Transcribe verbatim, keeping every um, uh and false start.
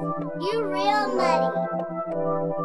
You're real muddy.